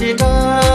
She does.